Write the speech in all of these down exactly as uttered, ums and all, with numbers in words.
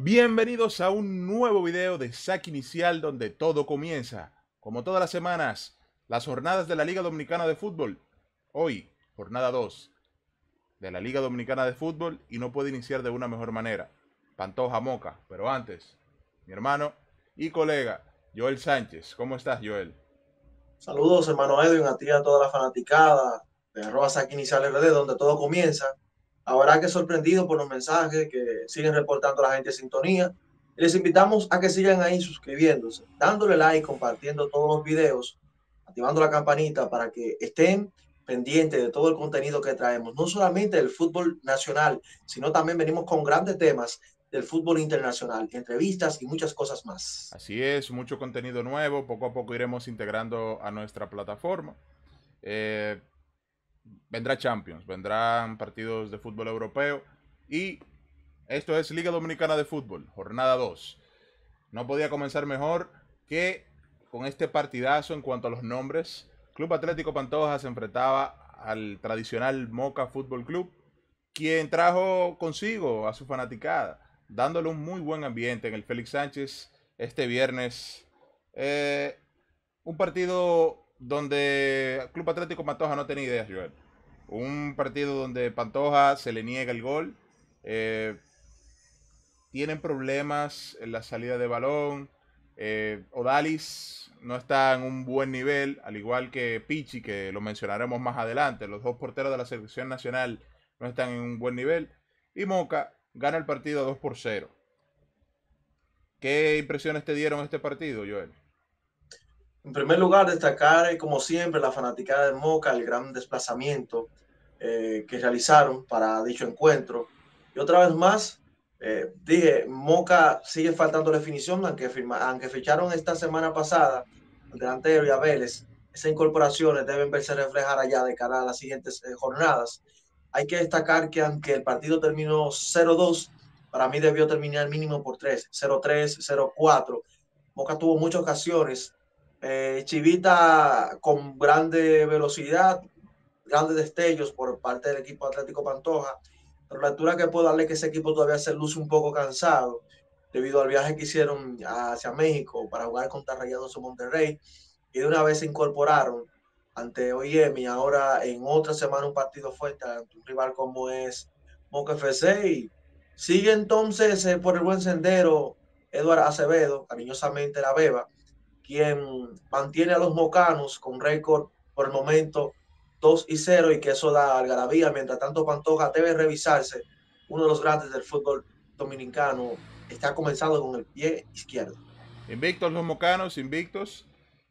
Bienvenidos a un nuevo video de S A C Inicial, donde todo comienza. Como todas las semanas, las jornadas de la Liga Dominicana de Fútbol. Hoy, jornada dos de la Liga Dominicana de Fútbol, y no puede iniciar de una mejor manera. Pantoja Moca, pero antes, mi hermano y colega Joel Sánchez. ¿Cómo estás, Joel? Saludos, hermano Edwin, a ti y a toda la fanaticada de arroba S A C Inicial R D, donde todo comienza. Ahora que sorprendido por los mensajes que siguen reportando la gente de sintonía. Les invitamos a que sigan ahí suscribiéndose, dándole like, compartiendo todos los videos, activando la campanita para que estén pendientes de todo el contenido que traemos. No solamente del fútbol nacional, sino también venimos con grandes temas del fútbol internacional, entrevistas y muchas cosas más. Así es, mucho contenido nuevo. Poco a poco iremos integrando a nuestra plataforma. Eh... Vendrá Champions, vendrán partidos de fútbol europeo y esto es Liga Dominicana de Fútbol, jornada dos. No podía comenzar mejor que con este partidazo en cuanto a los nombres. Club Atlético Pantoja se enfrentaba al tradicional Moca Fútbol Club, quien trajo consigo a su fanaticada, dándole un muy buen ambiente en el Félix Sánchez este viernes. Eh, un partido donde Club Atlético Pantoja no tenía ideas, Joel. Un partido donde Pantoja se le niega el gol. Eh, tienen problemas en la salida de balón. Eh, Odalis no está en un buen nivel, al igual que Pichi, que lo mencionaremos más adelante. Los dos porteros de la selección nacional no están en un buen nivel. Y Moca gana el partido dos por cero. ¿Qué impresiones te dieron este partido, Joel? En primer lugar, destacar, como siempre, la fanaticada de Moca, el gran desplazamiento eh, que realizaron para dicho encuentro. Y otra vez más, eh, dije, Moca sigue faltando definición, aunque, firma, aunque ficharon esta semana pasada al delantero y a Vélez. Esas incorporaciones deben verse reflejar allá de cara a las siguientes eh, jornadas. Hay que destacar que aunque el partido terminó cero dos, para mí debió terminar mínimo por tres, cero tres, cero cuatro. Moca tuvo muchas ocasiones. Eh, Chivita con grande velocidad, grandes destellos por parte del equipo Atlético Pantoja, pero la altura que puedo darle es que ese equipo todavía se luce un poco cansado debido al viaje que hicieron hacia México para jugar contra Rayados de Monterrey, y de una vez se incorporaron ante O y M y ahora en otra semana un partido fuerte ante un rival como es Moca F C, y sigue entonces eh, por el buen sendero Eduardo Acevedo, cariñosamente La Vega, quien mantiene a los mocanos con récord por el momento dos y cero, y que eso da algarabía. Mientras tanto, Pantoja debe revisarse. Uno de los grandes del fútbol dominicano está comenzando con el pie izquierdo. Invictos los mocanos, invictos.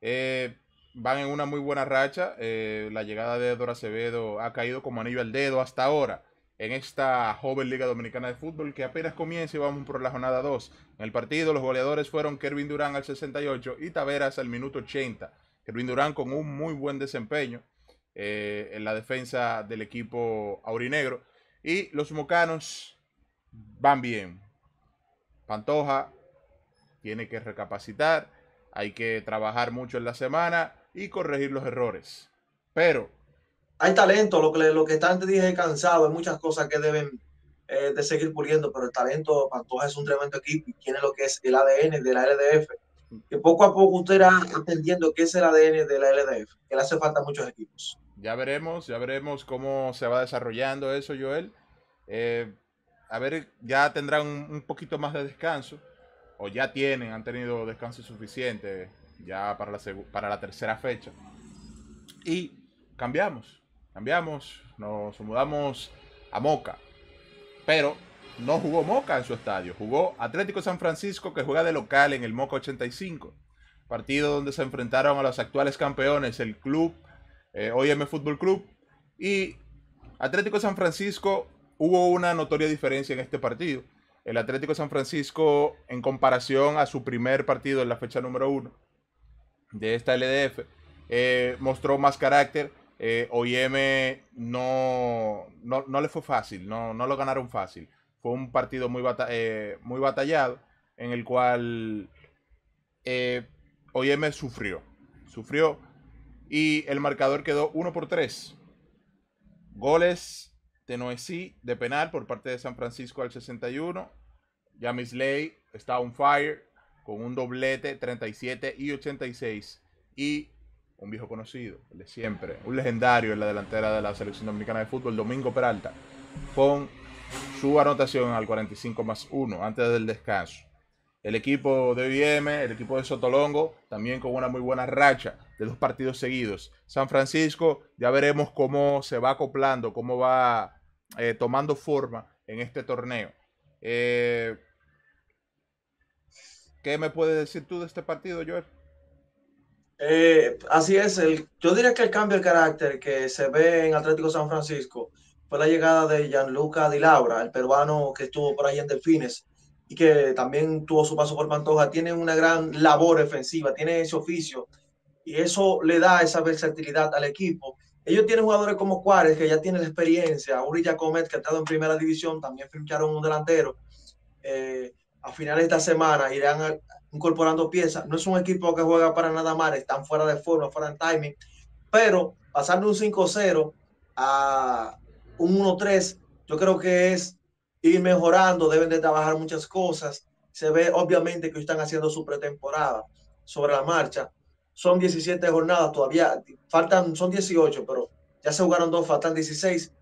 Eh, van en una muy buena racha. Eh, la llegada de Eduardo Acevedo ha caído como anillo al dedo hasta ahora en esta joven Liga Dominicana de Fútbol, que apenas comienza y vamos por la jornada dos. En el partido, los goleadores fueron Kervin Durán al sesenta y ocho y Taveras al minuto ochenta. Kervin Durán con un muy buen desempeño eh, en la defensa del equipo aurinegro. Y los mocanos van bien. Pantoja tiene que recapacitar, hay que trabajar mucho en la semana y corregir los errores. Pero hay talento, lo que, lo que está antes dije cansado, hay muchas cosas que deben eh, de seguir puliendo, pero el talento Pantoja es un tremendo equipo y tiene lo que es el A D N de la L D F, que poco a poco usted irá entendiendo qué es el A D N de la L D F, que le hace falta a muchos equipos. Ya veremos, ya veremos cómo se va desarrollando eso, Joel. Eh, a ver, ya tendrán un, un poquito más de descanso, o ya tienen, han tenido descanso suficiente ya para la, para la tercera fecha. Y cambiamos. Cambiamos, nos mudamos a Moca, pero no jugó Moca en su estadio, jugó Atlético San Francisco, que juega de local en el Moca ochenta y cinco. partido donde se enfrentaron a los actuales campeones, el club eh, O y M Fútbol Club y Atlético San Francisco. Hubo una notoria diferencia en este partido. El Atlético San Francisco, en comparación a su primer partido en la fecha número uno de esta L D F, eh, mostró más carácter. Eh, O y M no, no, no le fue fácil, no, no lo ganaron fácil. Fue un partido muy, bata eh, muy batallado, en el cual eh, O y M sufrió. Sufrió y el marcador quedó uno por tres. Goles de Noesí de penal por parte de San Francisco al sesenta y uno. Yamisley está on fire con un doblete treinta y siete y ochenta y seis. Y un viejo conocido, el de siempre, un legendario en la delantera de la Selección Dominicana de Fútbol, Domingo Peralta, con su anotación al cuarenta y cinco más uno antes del descanso. El equipo de O y M, el equipo de Sotolongo, también con una muy buena racha de dos partidos seguidos. San Francisco, ya veremos cómo se va acoplando, cómo va Eh, tomando forma en este torneo. Eh, ¿Qué me puedes decir tú de este partido, Joel? Eh, así es. El, yo diría que el cambio de carácter que se ve en Atlético San Francisco fue la llegada de Gianluca Di Laura, el peruano que estuvo por ahí en Delfines y que también tuvo su paso por Pantoja. Tiene una gran labor ofensiva, tiene ese oficio y eso le da esa versatilidad al equipo. Ellos tienen jugadores como Juárez, que ya tiene la experiencia, Uri Giacomet, que ha estado en primera división, también ficharon un delantero. Eh, a finales de esta semana irán incorporando piezas. No es un equipo que juega para nada mal, están fuera de forma, fuera de timing. Pero pasar de un cinco cero a un uno tres, yo creo que es ir mejorando, deben de trabajar muchas cosas. Se ve obviamente que están haciendo su pretemporada sobre la marcha. Son diecisiete jornadas todavía, faltan, son dieciocho, pero ya se jugaron dos, faltan dieciséis.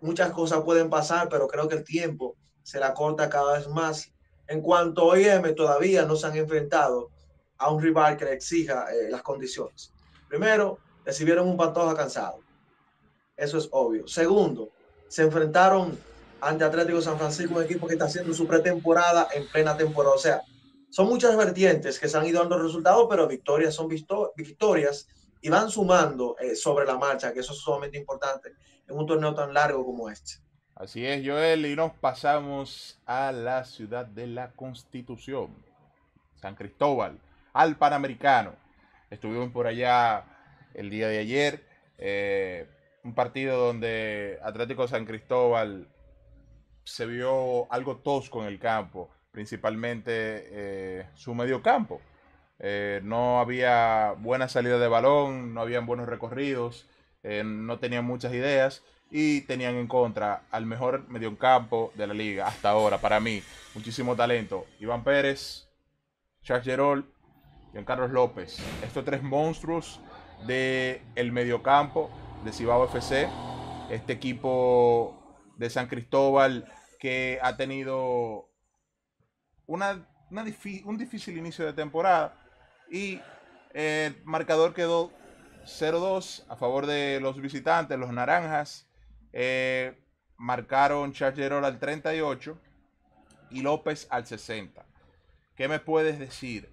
Muchas cosas pueden pasar, pero creo que el tiempo se la corta cada vez más. En cuanto a O y M, todavía no se han enfrentado a un rival que le exija eh, las condiciones. Primero, recibieron un Pantoja cansado. Eso es obvio. Segundo, se enfrentaron ante Atlético San Francisco, un equipo que está haciendo su pretemporada en plena temporada. O sea, son muchas vertientes que se han ido dando resultados, pero victorias son victorias y van sumando eh, sobre la marcha, que eso es sumamente importante en un torneo tan largo como este. Así es, Joel, y nos pasamos a la ciudad de la Constitución, San Cristóbal, al Panamericano. Estuvimos por allá el día de ayer, eh, un partido donde Atlético San Cristóbal se vio algo tosco en el campo, principalmente eh, su mediocampo. Eh, no había buena salida de balón, no habían buenos recorridos, eh, no tenían muchas ideas y tenían en contra al mejor mediocampo de la liga hasta ahora, para mí. Muchísimo talento. Iván Pérez, Charles Gerol, Giancarlos López. Estos tres monstruos del mediocampo de Cibao F C. Este equipo de San Cristóbal que ha tenido Una, una un difícil inicio de temporada y el marcador quedó cero dos a favor de los visitantes, los naranjas. Eh, marcaron Chargueró al treinta y ocho y López al sesenta. ¿Qué me puedes decir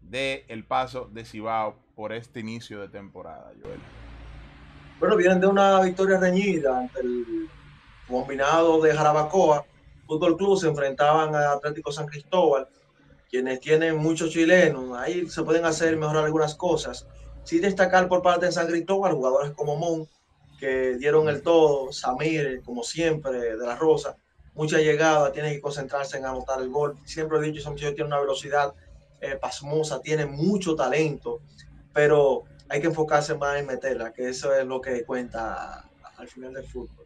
del paso de Cibao por este inicio de temporada, Joel? Bueno, vienen de una victoria reñida ante el combinado de Jarabacoa. Fútbol Club se enfrentaban a Atlético San Cristóbal, quienes tienen muchos chilenos, ahí se pueden hacer mejorar algunas cosas. Sí destacar por parte de San Cristóbal jugadores como Mon, que dieron el todo, Samir, como siempre, de la Rosa, mucha llegada, tiene que concentrarse en anotar el gol. Siempre he dicho, San Cristóbal tiene una velocidad eh, pasmosa, tiene mucho talento, pero hay que enfocarse más en meterla, que eso es lo que cuenta al final del fútbol.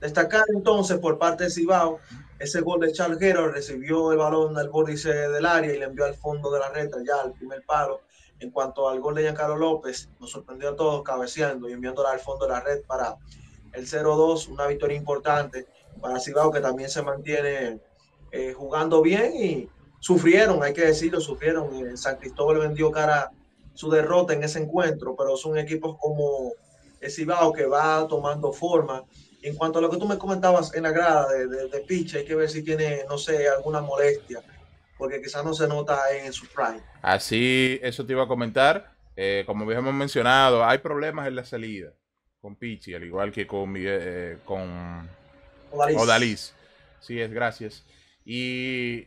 Destacar entonces por parte de Cibao ese gol de Charles Gerol. Recibió el balón al vórtice del área y le envió al fondo de la red, ya al primer palo. En cuanto al gol de Giancarlo López, nos sorprendió a todos cabeceando y enviándola al fondo de la red para el cero dos, una victoria importante para Cibao, que también se mantiene eh, jugando bien y sufrieron, hay que decirlo, sufrieron. El San Cristóbal vendió cara su derrota en ese encuentro, pero son equipos como el Cibao que va tomando forma. En cuanto a lo que tú me comentabas en la grada de, de, de Pichi, hay que ver si tiene, no sé, alguna molestia porque quizás no se nota en su prime. Así, eso te iba a comentar. Eh, como habíamos mencionado, hay problemas en la salida con Pichi, al igual que con, eh, con Odalis. Odalis. Sí, es, gracias. Y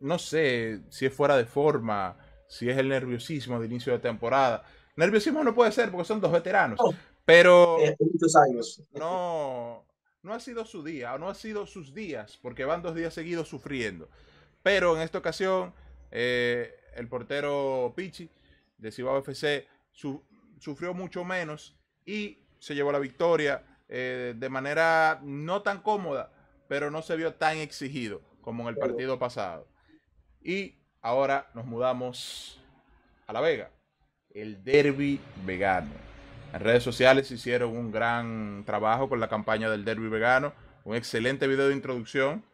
no sé si es fuera de forma, si es el nerviosismo de inicio de temporada. Nerviosismo no puede ser porque son dos veteranos. Oh, pero eh, muchos años. No, no ha sido su día, o no ha sido sus días, porque van dos días seguidos sufriendo. Pero en esta ocasión, eh, el portero Pichi de Cibao F C su, sufrió mucho menos y se llevó la victoria eh, de manera no tan cómoda, pero no se vio tan exigido como en el partido pasado. Y ahora nos mudamos a La Vega, el Derby Vegano. En redes sociales hicieron un gran trabajo con la campaña del Derby Vegano, un excelente video de introducción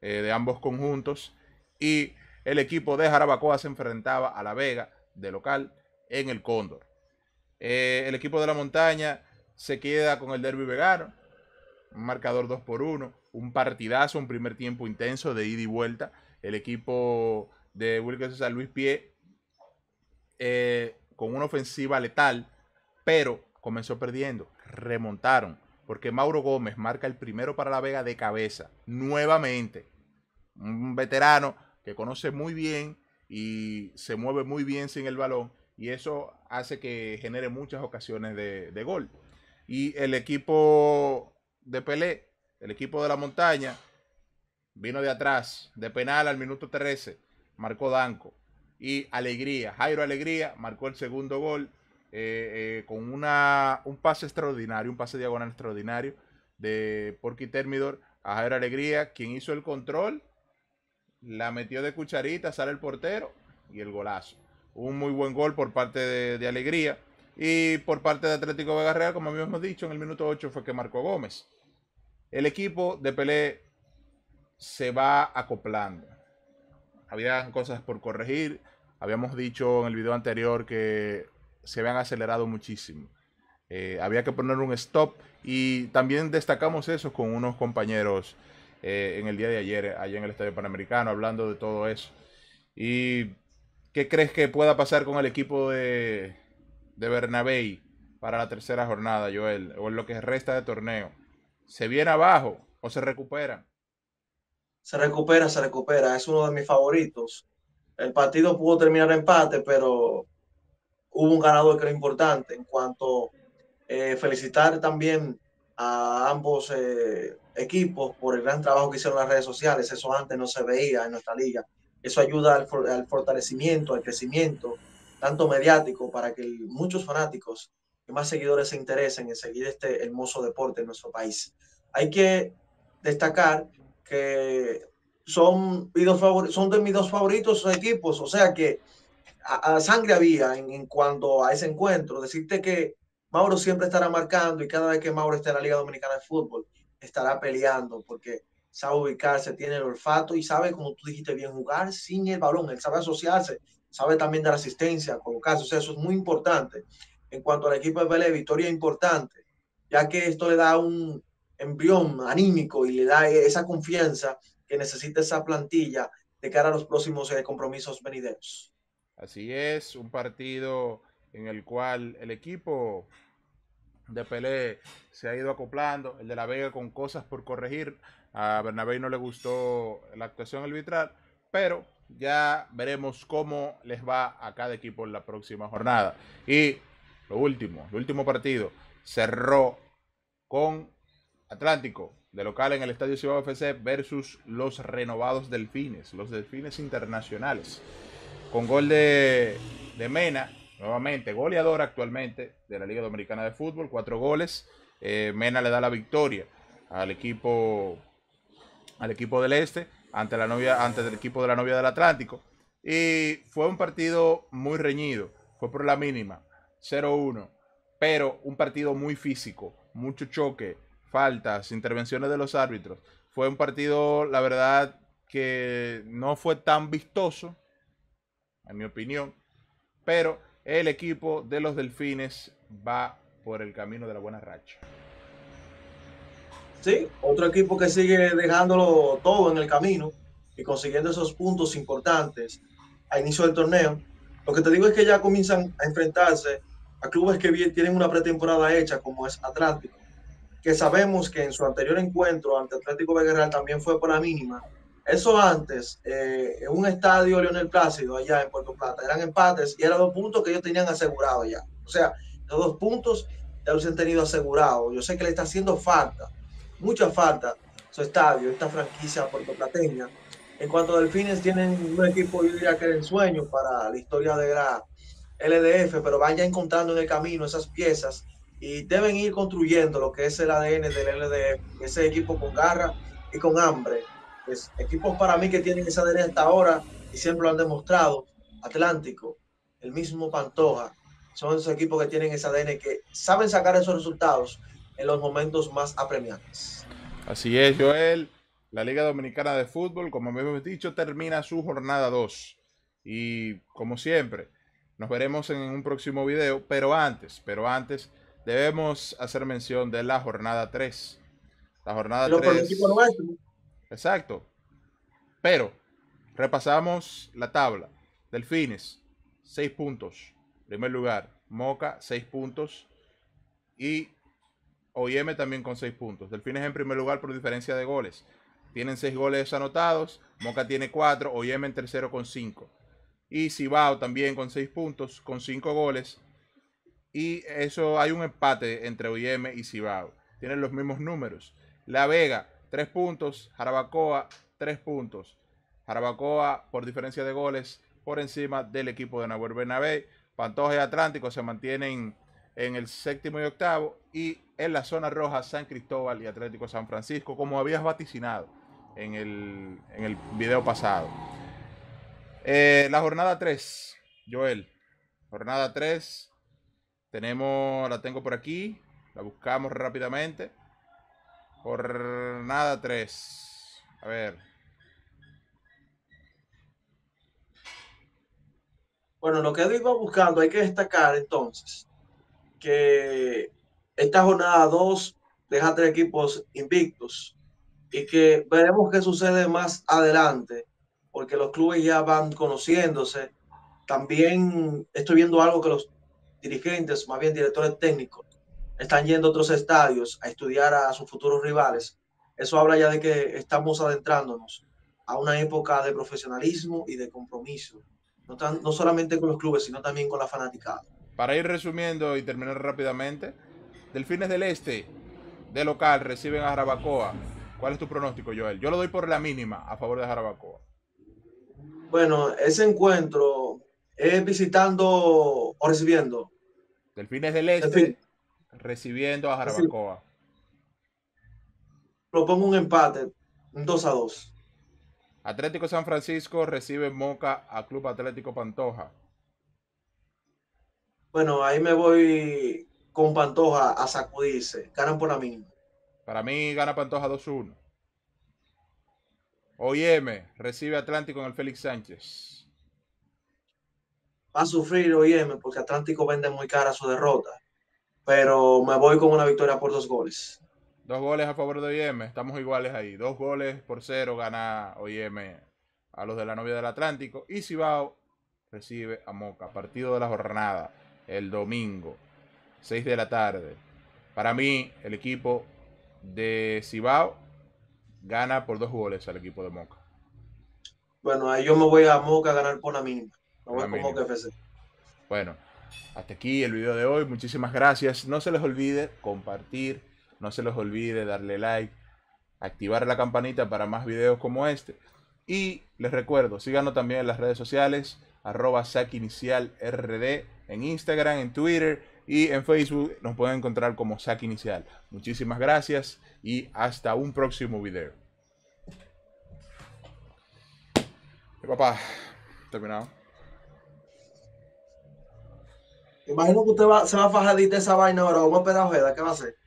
eh, de ambos conjuntos, y el equipo de Jarabacoa se enfrentaba a La Vega de local en el Cóndor. Eh, el equipo de la montaña se queda con el Derby Vegano, un marcador dos por uno, un partidazo, un primer tiempo intenso de ida y vuelta. El equipo de Wilker César Luis Pie eh, con una ofensiva letal, pero comenzó perdiendo, remontaron, porque Mauro Gómez marca el primero para La Vega de cabeza, nuevamente. Un veterano que conoce muy bien y se mueve muy bien sin el balón, y eso hace que genere muchas ocasiones de, de gol. Y el equipo de Pelé, el equipo de la montaña, vino de atrás, de penal al minuto trece, marcó Danco. Y Alegría, Jairo Alegría, marcó el segundo gol eh, eh, con una, un pase extraordinario, un pase diagonal extraordinario de Porky Térmidor a Jairo Alegría, quien hizo el control, la metió de cucharita, sale el portero y el golazo. Un muy buen gol por parte de, de Alegría. Y por parte de Atlético Vega Real, como habíamos dicho, en el minuto ocho fue que marcó Gómez. El equipo de Pelé se va acoplando. Habían cosas por corregir. Habíamos dicho en el video anterior que se habían acelerado muchísimo. Eh, había que poner un stop, y también destacamos eso con unos compañeros eh, en el día de ayer, allá en el Estadio Panamericano, hablando de todo eso. Y... ¿qué crees que pueda pasar con el equipo de, de Bernabéi para la tercera jornada, Joel? O en lo que resta de torneo. ¿Se viene abajo o se recupera? Se recupera, se recupera. Es uno de mis favoritos. El partido pudo terminar empate, pero hubo un ganador que era importante. En cuanto eh, felicitar también a ambos eh, equipos por el gran trabajo que hicieron las redes sociales. Eso antes no se veía en nuestra liga. Eso ayuda al, for al fortalecimiento, al crecimiento, tanto mediático, para que muchos fanáticos y más seguidores se interesen en seguir este hermoso deporte en nuestro país. Hay que destacar que son, son de mis dos favoritos equipos, o sea que a, a sangre había en, en cuanto a ese encuentro. Decirte que Mauro siempre estará marcando, y cada vez que Mauro esté en la Liga Dominicana de Fútbol, estará peleando, porque sabe ubicarse, tiene el olfato y sabe, como tú dijiste bien, jugar sin el balón. Él sabe asociarse, sabe también dar asistencia, colocarse. O sea, eso es muy importante. En cuanto al equipo de Pelé, victoria importante, ya que esto le da un embrión anímico y le da esa confianza que necesita esa plantilla de cara a los próximos compromisos venideros. Así es, un partido en el cual el equipo de Pelé se ha ido acoplando, el de La Vega con cosas por corregir. A Bernabéi no le gustó la actuación arbitral, pero ya veremos cómo les va a cada equipo en la próxima jornada. Y lo último, el último partido cerró con Atlántico de local en el Estadio Cibao F C versus los renovados Delfines, los Delfines Internacionales. Con gol de, de Mena, nuevamente goleador actualmente de la Liga Dominicana de Fútbol, cuatro goles. Eh, Mena le da la victoria al equipo... al equipo del este, ante la novia, ante el equipo de la novia del Atlántico, y fue un partido muy reñido, fue por la mínima, cero uno, pero un partido muy físico, mucho choque, faltas, intervenciones de los árbitros. Fue un partido, la verdad, que no fue tan vistoso, en mi opinión, pero el equipo de los Delfines va por el camino de la buena racha. Sí, otro equipo que sigue dejándolo todo en el camino. y consiguiendo esos puntos importantes a inicio del torneo. Lo que te digo es que ya comienzan a enfrentarse a clubes que tienen una pretemporada hecha, como es Atlántico, que sabemos que en su anterior encuentro ante Atlético Vegano también fue por la mínima. Eso antes, eh, en un estadio Leonel Plácido, allá en Puerto Plata, eran empates y eran dos puntos que ellos tenían asegurados ya. O sea, los dos puntos ya los han tenido asegurados. Yo sé que le está haciendo falta, mucha falta, su estadio, esta franquicia puertoplateña. En cuanto a Delfines, tienen un equipo, yo diría que era ensueño para la historia de la L D F, pero van ya encontrando en el camino esas piezas y deben ir construyendo lo que es el A D N del L D F, ese equipo con garra y con hambre. Pues, equipos para mí que tienen esa A D N hasta ahora y siempre lo han demostrado, Atlántico, el mismo Pantoja, son esos equipos que tienen esa A D N, que saben sacar esos resultados en los momentos más apremiantes. Así es, Joel. La Liga Dominicana de Fútbol, como hemos dicho, termina su jornada dos. Y como siempre, nos veremos en un próximo video. Pero antes, pero antes, debemos hacer mención de la jornada tres. La jornada pero tres. Por el equipo nuestro. Exacto. Pero repasamos la tabla. Delfines, seis puntos. Primer lugar. Moca, seis puntos. Y O y eme también con seis puntos. Delfines en primer lugar por diferencia de goles. Tienen seis goles anotados. Moca tiene cuatro. O y eme en tercero con cinco. Y Cibao también con seis puntos, con cinco goles. Y eso, hay un empate entre O y eme y Cibao. Tienen los mismos números. La Vega, tres puntos. Jarabacoa, tres puntos. Jarabacoa por diferencia de goles por encima del equipo de Nahuel Bernabé. Pantoja y Atlántico se mantienen en el séptimo y octavo. Y en la zona roja, San Cristóbal y Atlético San Francisco, como habías vaticinado en el, en el video pasado. Eh, la jornada tres, Joel. Jornada tres. Tenemos, la tengo por aquí. La buscamos rápidamente. Jornada tres. A ver. Bueno, lo que iba buscando, hay que destacar entonces que esta jornada dos deja tres equipos invictos y que veremos qué sucede más adelante, porque los clubes ya van conociéndose. También estoy viendo algo que los dirigentes, más bien directores técnicos, están yendo a otros estadios a estudiar a sus futuros rivales. Eso habla ya de que estamos adentrándonos a una época de profesionalismo y de compromiso. No, tan, no solamente con los clubes, sino también con la fanaticada. Para ir resumiendo y terminar rápidamente, Delfines del Este, de local, reciben a Jarabacoa. ¿Cuál es tu pronóstico, Joel? Yo lo doy por la mínima a favor de Jarabacoa. Bueno, ese encuentro es visitando o recibiendo. Delfines del Este, Delfín. recibiendo a Jarabacoa. Propongo un empate, un dos a dos. Atlético San Francisco recibe Moca a Club Atlético Pantoja. Bueno, ahí me voy con Pantoja a sacudirse. Ganan por la mínima. Para mí gana Pantoja dos uno. O y eme recibe Atlántico en el Félix Sánchez. Va a sufrir O y eme porque Atlántico vende muy cara su derrota. Pero me voy con una victoria por dos goles. Dos goles a favor de O y eme, estamos iguales ahí. Dos goles por cero gana O y eme a los de la novia del Atlántico. Y Cibao recibe a Moca. Partido de la jornada, el domingo, seis de la tarde. Para mí, el equipo de Cibao gana por dos goles al equipo de Moca. Bueno, ahí yo me voy a Moca a ganar por la mínima. Me voy con Moca F C. Bueno, hasta aquí el video de hoy. Muchísimas gracias. No se les olvide compartir. No se les olvide darle like, activar la campanita para más videos como este. Y les recuerdo, síganos también en las redes sociales, arroba S A C Inicial R D, en Instagram, en Twitter y en Facebook nos pueden encontrar como S A C Inicial. Muchísimas gracias y hasta un próximo video. Hey, papá, terminado. Imagino que usted va, se va a fajar de esa vaina ahora. Vamos a esperar a Ojeda, ¿qué va a hacer?